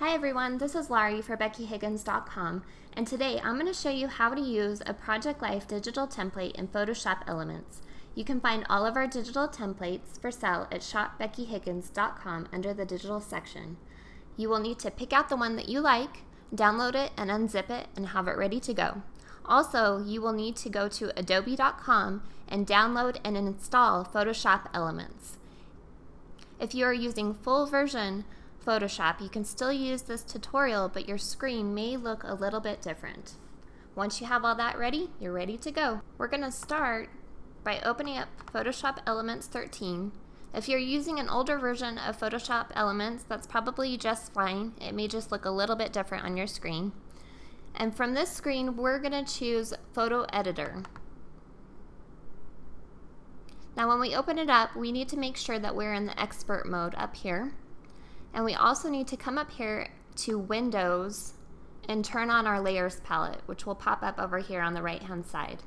Hi everyone, this is Laurie for BeckyHiggins.com, and today I'm going to show you how to use a Project Life digital template in Photoshop Elements. You can find all of our digital templates for sale at ShopBeckyHiggins.com under the digital section. You will need to pick out the one that you like, download it and unzip it, and have it ready to go. Also, you will need to go to Adobe.com and download and install Photoshop Elements. If you are using full version Photoshop, you can still use this tutorial, but your screen may look a little bit different. Once you have all that ready, you're ready to go. We're going to start by opening up Photoshop Elements 13. If you're using an older version of Photoshop Elements, that's probably just fine. It may just look a little bit different on your screen. And from this screen, we're going to choose Photo Editor. Now when we open it up, we need to make sure that we're in the expert mode up here. And we also need to come up here to Windows and turn on our Layers palette, which will pop up over here on the right-hand side.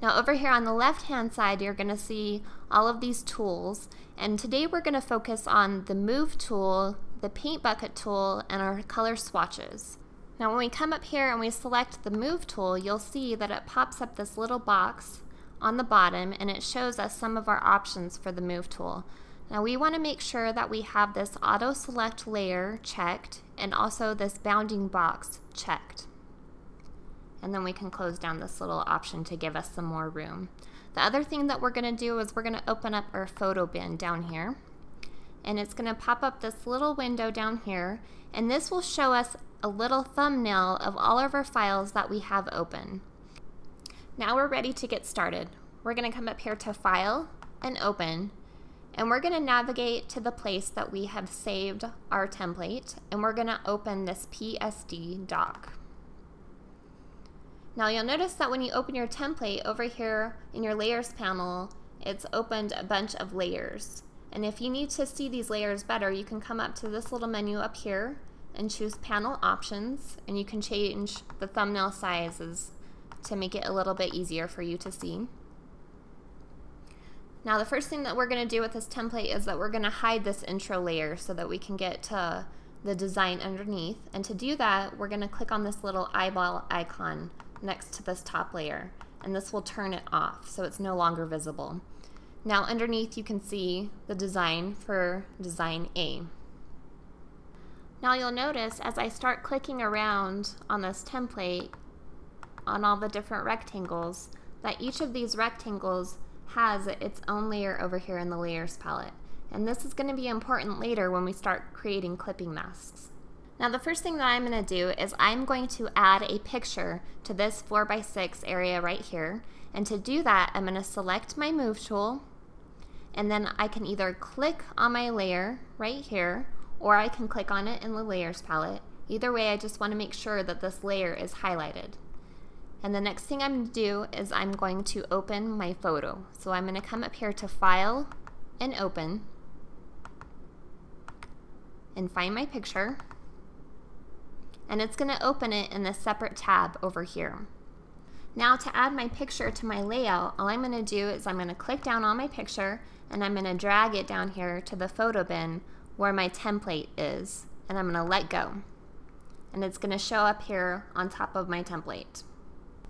Now over here on the left-hand side, you're going to see all of these tools. And today we're going to focus on the Move tool, the Paint Bucket tool, and our color swatches. Now when we come up here and we select the Move tool, you'll see that it pops up this little box on the bottom, and it shows us some of our options for the Move tool. Now we want to make sure that we have this auto select layer checked and also this bounding box checked. And then we can close down this little option to give us some more room. The other thing that we're going to do is we're going to open up our photo bin down here. And it's going to pop up this little window down here. And this will show us a little thumbnail of all of our files that we have open. Now we're ready to get started. We're going to come up here to File and Open. And we're going to navigate to the place that we have saved our template, and we're going to open this PSD doc. Now you'll notice that when you open your template over here in your Layers panel, it's opened a bunch of layers. And if you need to see these layers better, you can come up to this little menu up here and choose Panel Options, and you can change the thumbnail sizes to make it a little bit easier for you to see. Now the first thing that we're going to do with this template is that we're going to hide this intro layer so that we can get to the design underneath. And to do that, we're going to click on this little eyeball icon next to this top layer. And this will turn it off so it's no longer visible. Now underneath you can see the design for design A. Now you'll notice as I start clicking around on this template on all the different rectangles that each of these rectangles has its own layer over here in the Layers palette. And this is going to be important later when we start creating clipping masks. Now the first thing that I'm going to do is I'm going to add a picture to this 4x6 area right here. And to do that, I'm going to select my Move tool, and then I can either click on my layer right here, or I can click on it in the Layers palette. Either way, I just want to make sure that this layer is highlighted. And the next thing I'm going to do is I'm going to open my photo. So I'm going to come up here to File and Open and find my picture. And it's going to open it in this separate tab over here. Now to add my picture to my layout, all I'm going to do is I'm going to click down on my picture and I'm going to drag it down here to the photo bin where my template is. And I'm going to let go. And it's going to show up here on top of my template.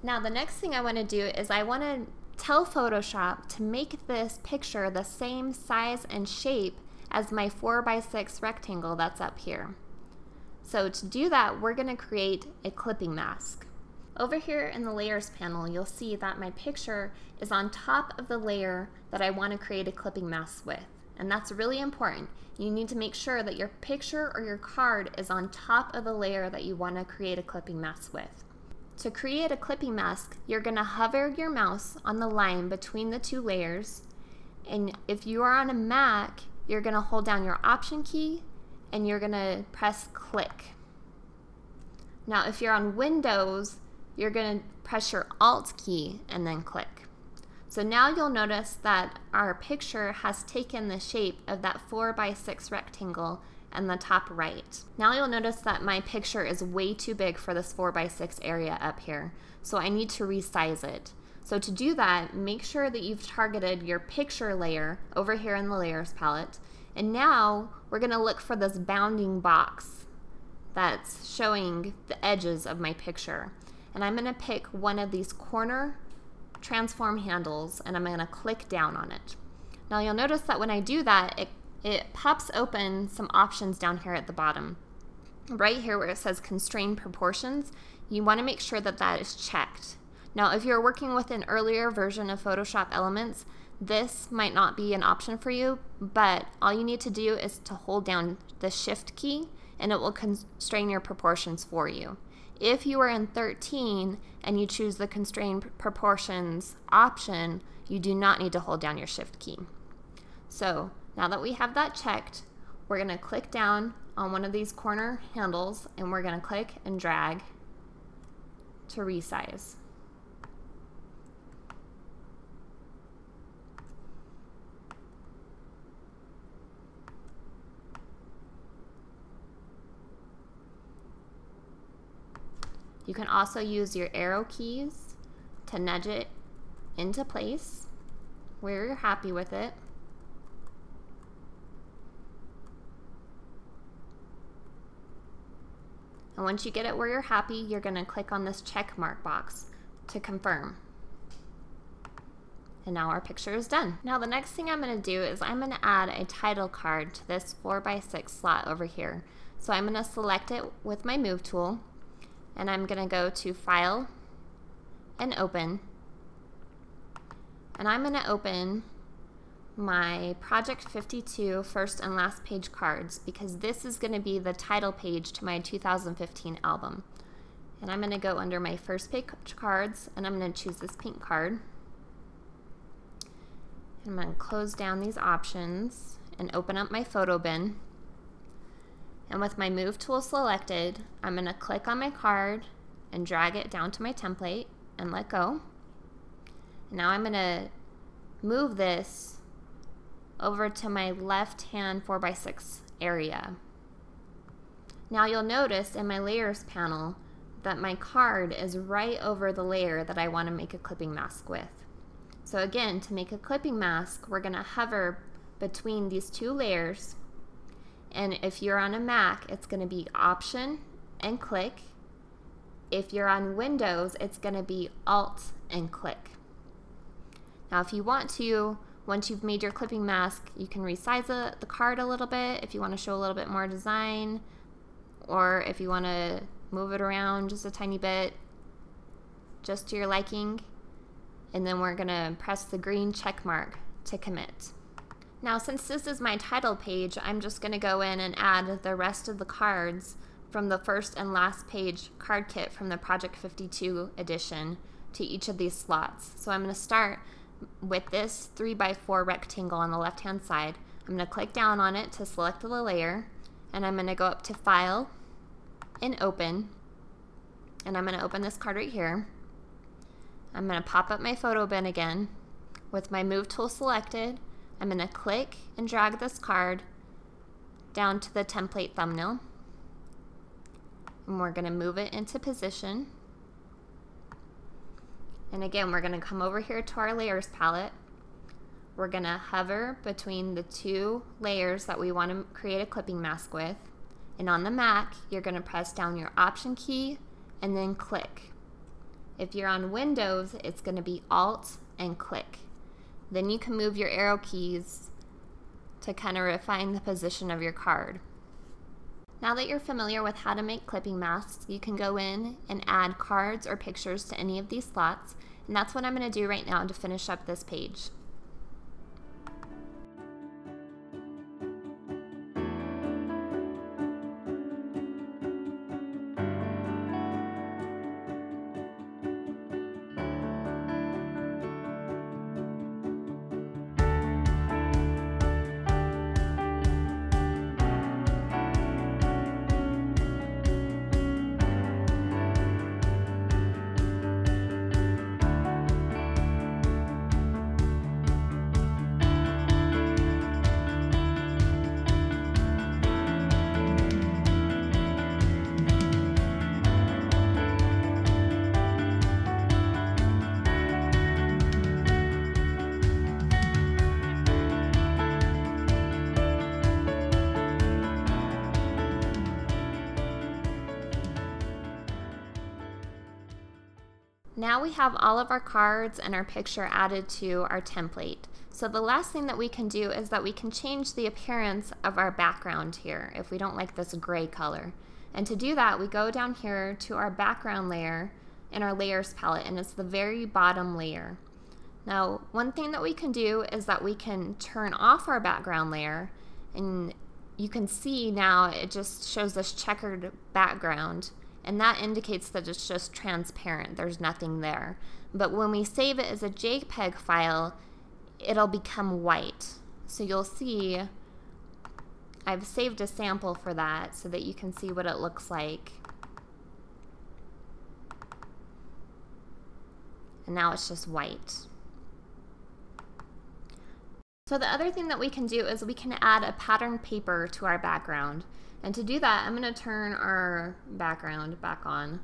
Now the next thing I want to do is I want to tell Photoshop to make this picture the same size and shape as my 4x6 rectangle that's up here. So to do that, we're going to create a clipping mask. Over here in the Layers panel, you'll see that my picture is on top of the layer that I want to create a clipping mask with. And that's really important. You need to make sure that your picture or your card is on top of the layer that you want to create a clipping mask with. To create a clipping mask, you're going to hover your mouse on the line between the two layers, and if you are on a Mac, you're going to hold down your Option key and you're going to press click. Now if you're on Windows, you're going to press your Alt key and then click. So now you'll notice that our picture has taken the shape of that 4x6 rectangle in the top right. Now you'll notice that my picture is way too big for this 4x6 area up here, so I need to resize it. So to do that, make sure that you've targeted your picture layer over here in the Layers palette, and now we're going to look for this bounding box that's showing the edges of my picture. And I'm going to pick one of these corner transform handles and I'm going to click down on it. Now you'll notice that when I do that, it pops open some options down here at the bottom. Right here where it says constrain proportions, you want to make sure that that is checked. Now if you're working with an earlier version of Photoshop Elements, this might not be an option for you, but all you need to do is to hold down the Shift key and it will constrain your proportions for you. If you are in 13 and you choose the constrain proportions option, you do not need to hold down your Shift key. So now that we have that checked, we're going to click down on one of these corner handles and we're going to click and drag to resize. You can also use your arrow keys to nudge it into place where you're happy with it. And once you get it where you're happy, you're going to click on this check mark box to confirm. And now our picture is done. Now the next thing I'm going to do is I'm going to add a title card to this 4x6 slot over here. So I'm going to select it with my move tool. And I'm going to go to File and Open, and I'm going to open my Project 52 first and last page cards because this is going to be the title page to my 2015 album. And I'm going to go under my first page cards and I'm going to choose this pink card. I'm going to close down these options and open up my photo bin. And with my move tool selected, I'm going to click on my card and drag it down to my template and let go. Now I'm going to move this over to my left hand 4x6 area. Now you'll notice in my layers panel that my card is right over the layer that I want to make a clipping mask with. So again, to make a clipping mask, we're going to hover between these two layers. And if you're on a Mac, it's going to be Option and click. If you're on Windows, it's going to be Alt and click. Now if you want to, once you've made your clipping mask, you can resize the card a little bit if you want to show a little bit more design, or if you want to move it around just a tiny bit, just to your liking. And then we're going to press the green check mark to commit. Now since this is my title page, I'm just going to go in and add the rest of the cards from the first and last page card kit from the Project 52 edition to each of these slots. So I'm going to start with this 3x4 rectangle on the left hand side. I'm going to click down on it to select the layer and I'm going to go up to File and Open, and I'm going to open this card right here. I'm going to pop up my photo bin again with my move tool selected. I'm going to click and drag this card down to the template thumbnail and we're going to move it into position. And again, we're going to come over here to our layers palette. We're going to hover between the two layers that we want to create a clipping mask with, and on the Mac you're going to press down your Option key and then click. If you're on Windows, it's going to be Alt and click. Then you can move your arrow keys to kind of refine the position of your card. Now that you're familiar with how to make clipping masks, you can go in and add cards or pictures to any of these slots, and that's what I'm going to do right now to finish up this page. Now we have all of our cards and our picture added to our template. So the last thing that we can do is that we can change the appearance of our background here if we don't like this gray color. And to do that, we go down here to our background layer in our layers palette, and it's the very bottom layer. Now, one thing that we can do is that we can turn off our background layer, and you can see now it just shows this checkered background, and that indicates that it's just transparent, there's nothing there. But when we save it as a JPEG file, it'll become white. So you'll see I've saved a sample for that so that you can see what it looks like. And now it's just white. So the other thing that we can do is we can add a pattern paper to our background. And to do that, I'm going to turn our background back on.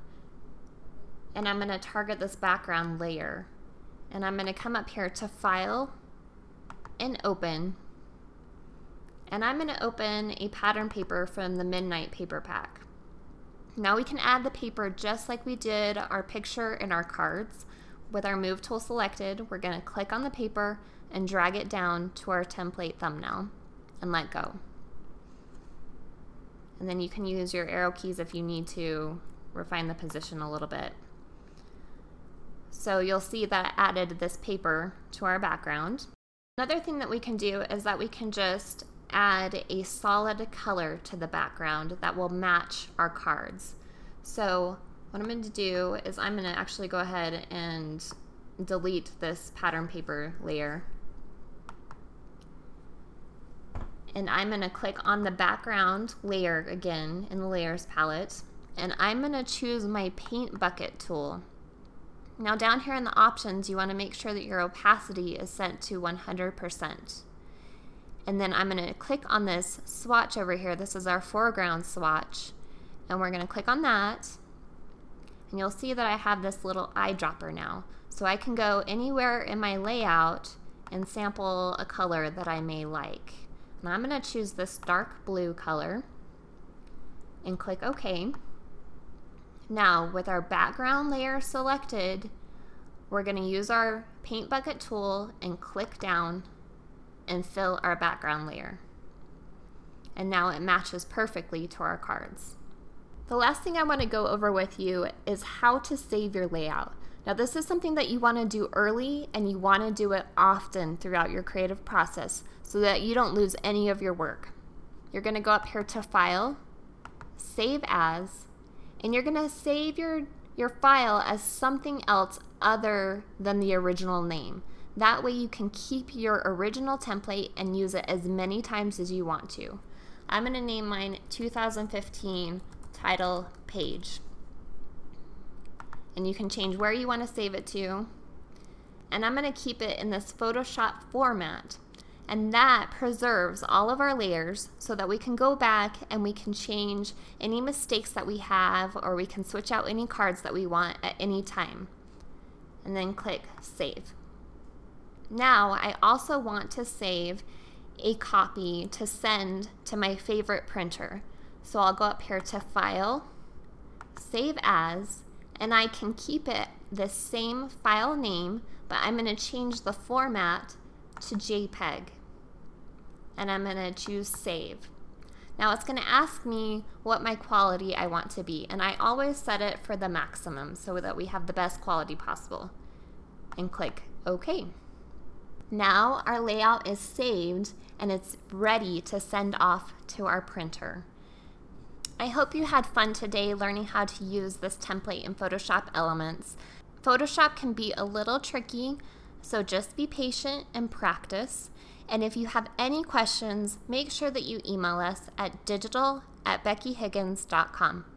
And I'm going to target this background layer. And I'm going to come up here to File and Open. And I'm going to open a pattern paper from the Midnight paper pack. Now we can add the paper just like we did our picture and our cards. With our Move tool selected, we're going to click on the paper and drag it down to our template thumbnail and let go. And then you can use your arrow keys if you need to refine the position a little bit. So you'll see that I added this paper to our background. Another thing that we can do is that we can just add a solid color to the background that will match our cards. So what I'm going to do is I'm going to actually go ahead and delete this pattern paper layer. And I'm going to click on the background layer again in the layers palette, and I'm going to choose my paint bucket tool. Now down here in the options, you want to make sure that your opacity is set to 100%. And then I'm going to click on this swatch over here. This is our foreground swatch. And we're going to click on that. And you'll see that I have this little eyedropper now. So I can go anywhere in my layout and sample a color that I may like. And I'm going to choose this dark blue color and click OK. Now with our background layer selected, we're going to use our paint bucket tool and click down and fill our background layer. And now it matches perfectly to our cards. The last thing I want to go over with you is how to save your layout. Now this is something that you want to do early, and you want to do it often throughout your creative process so that you don't lose any of your work. You're going to go up here to File, Save As, and you're going to save your file as something else other than the original name. That way you can keep your original template and use it as many times as you want to. I'm going to name mine 2015 Title Page, and you can change where you want to save it to, and I'm going to keep it in this Photoshop format, and that preserves all of our layers so that we can go back and we can change any mistakes that we have, or we can switch out any cards that we want at any time, and then click Save. Now I also want to save a copy to send to my favorite printer. So I'll go up here to File, Save As, and I can keep it the same file name, but I'm going to change the format to JPEG. And I'm going to choose Save. Now it's going to ask me what my quality I want to be, and I always set it for the maximum so that we have the best quality possible. And click OK. Now our layout is saved, and it's ready to send off to our printer. I hope you had fun today learning how to use this template in Photoshop Elements. Photoshop can be a little tricky, so just be patient and practice. And if you have any questions, make sure that you email us at digital@beckyhiggins.com.